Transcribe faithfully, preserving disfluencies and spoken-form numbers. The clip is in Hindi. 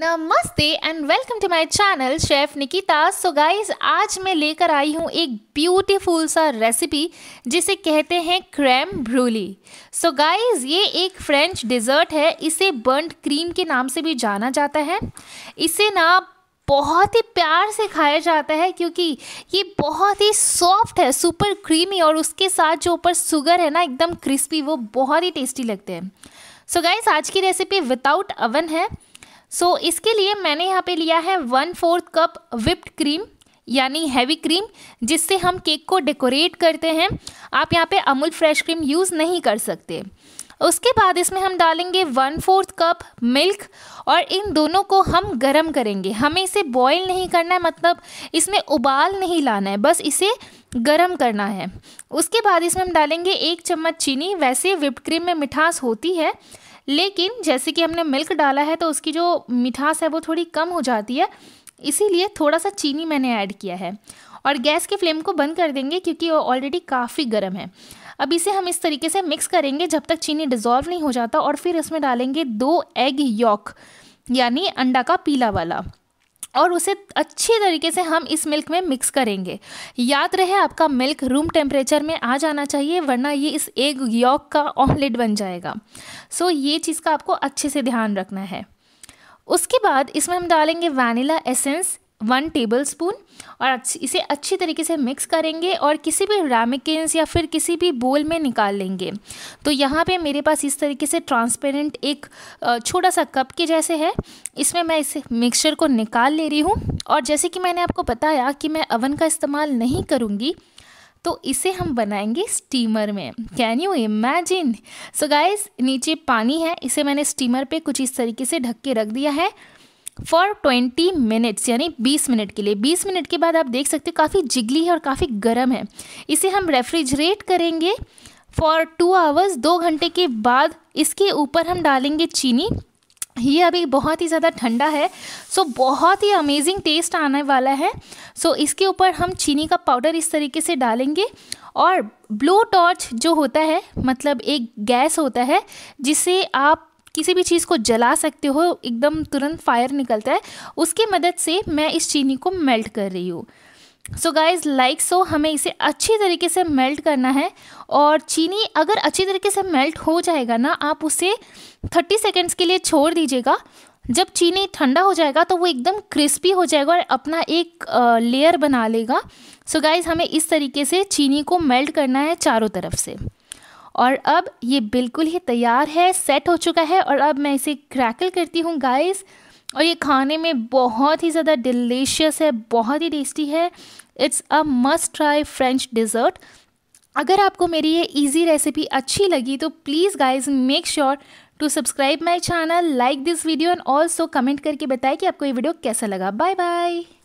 नमस्ते and welcome to my channel chef Nikita. So guys आज मैं लेकर आई हूँ एक ब्यूटीफुल सा रेसिपी जिसे कहते हैं क्रेम ब्रूली। सो गाइस ये एक फ्रेंच डिज़र्ट है, इसे बर्न्ड क्रीम के नाम से भी जाना जाता है। इसे ना बहुत ही प्यार से खाया जाता है क्योंकि ये बहुत ही सॉफ्ट है, सुपर क्रीमी, और उसके साथ जो ऊपर शुगर है ना एकदम क्रिस्पी, वो बहुत ही टेस्टी लगते हैं। सो गाइस आज की रेसिपी विदाउट अवन है। सो so, इसके लिए मैंने यहाँ पे लिया है one fourth cup whipped cream यानी हैवी क्रीम, जिससे हम केक को डेकोरेट करते हैं। आप यहाँ पे अमूल फ्रेश क्रीम यूज़ नहीं कर सकते। उसके बाद इसमें हम डालेंगे वन फोर्थ कप मिल्क और इन दोनों को हम गरम करेंगे। हमें इसे बॉईल नहीं करना है, मतलब इसमें उबाल नहीं लाना है, बस इसे गरम करना है। उसके बाद इसमें हम डालेंगे एक चम्मच चीनी। वैसे विप्ड क्रीम में मिठास होती है, लेकिन जैसे कि हमने मिल्क डाला है तो उसकी जो मिठास है वो थोड़ी कम हो जाती है, इसीलिए थोड़ा सा चीनी मैंने ऐड किया है। और गैस की फ्लेम को बंद कर देंगे क्योंकि वो ऑलरेडी काफ़ी गर्म है। अब इसे हम इस तरीके से मिक्स करेंगे जब तक चीनी डिज़ोल्व नहीं हो जाता, और फिर इसमें डालेंगे दो एग यॉक यानी अंडा का पीला वाला, और उसे अच्छी तरीके से हम इस मिल्क में मिक्स करेंगे। याद रहे आपका मिल्क रूम टेम्परेचर में आ जाना चाहिए, वरना ये इस एग यॉक का ऑमलेट बन जाएगा। सो ये चीज़ का आपको अच्छे से ध्यान रखना है। उसके बाद इसमें हम डालेंगे वैनिला एसेंस वन टेबलस्पून और इसे अच्छी तरीके से मिक्स करेंगे और किसी भी रैमिकेंस या फिर किसी भी बोल में निकाल लेंगे। तो यहाँ पे मेरे पास इस तरीके से ट्रांसपेरेंट एक छोटा सा कप के जैसे है, इसमें मैं इस मिक्सचर को निकाल ले रही हूँ। और जैसे कि मैंने आपको बताया कि मैं अवन का इस्तेमाल नहीं करूँगी, तो इसे हम बनाएंगे स्टीमर में। Can you imagine. So guys नीचे पानी है, इसे मैंने स्टीमर पे कुछ इस तरीके से ढक के रख दिया है फॉर ट्वेंटी मिनट्स यानी बीस मिनट के लिए। बीस मिनट के बाद आप देख सकते हो काफ़ी जिगली है और काफ़ी गर्म है। इसे हम रेफ्रिजरेट करेंगे फॉर टू आवर्स। दो घंटे के बाद इसके ऊपर हम डालेंगे चीनी। ये अभी बहुत ही ज़्यादा ठंडा है, सो बहुत ही अमेजिंग टेस्ट आने वाला है। सो इसके ऊपर हम चीनी का पाउडर इस तरीके से डालेंगे और ब्लो टॉर्च जो होता है, मतलब एक गैस होता है जिससे आप किसी भी चीज़ को जला सकते हो, एकदम तुरंत फायर निकलता है, उसकी मदद से मैं इस चीनी को मेल्ट कर रही हूँ। सो गाइज लाइक सो हमें इसे अच्छी तरीके से मेल्ट करना है, और चीनी अगर अच्छी तरीके से मेल्ट हो जाएगा ना, आप उसे थर्टी सेकेंड्स के लिए छोड़ दीजिएगा। जब चीनी ठंडा हो जाएगा तो वो एकदम क्रिस्पी हो जाएगा और अपना एक लेयर बना लेगा। सो गाइज हमें इस तरीके से चीनी को मेल्ट करना है चारों तरफ से। और अब ये बिल्कुल ही तैयार है, सेट हो चुका है। और अब मैं इसे क्रैकल करती हूँ गाइस, और ये खाने में बहुत ही ज़्यादा डिलीशियस है, बहुत ही टेस्टी है। It's a must try French dessert. अगर आपको मेरी ये इजी रेसिपी अच्छी लगी तो please guys make sure to subscribe my channel, like this video and also comment करके बताएं कि आपको ये वीडियो कैसा लगा। Bye bye.